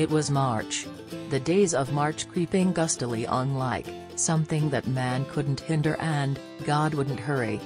It was March. The days of March creeping gustily on like something that man couldn't hinder and God wouldn't hurry.